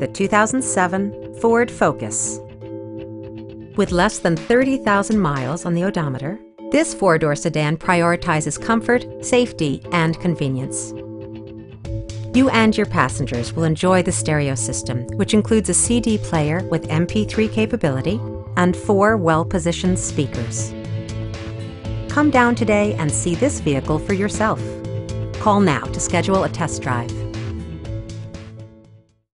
the 2007 Ford Focus. With less than 30,000 miles on the odometer, this four-door sedan prioritizes comfort, safety, and convenience. You and your passengers will enjoy the stereo system, which includes a CD player with MP3 capability and 4 well-positioned speakers. Come down today and see this vehicle for yourself. Call now to schedule a test drive.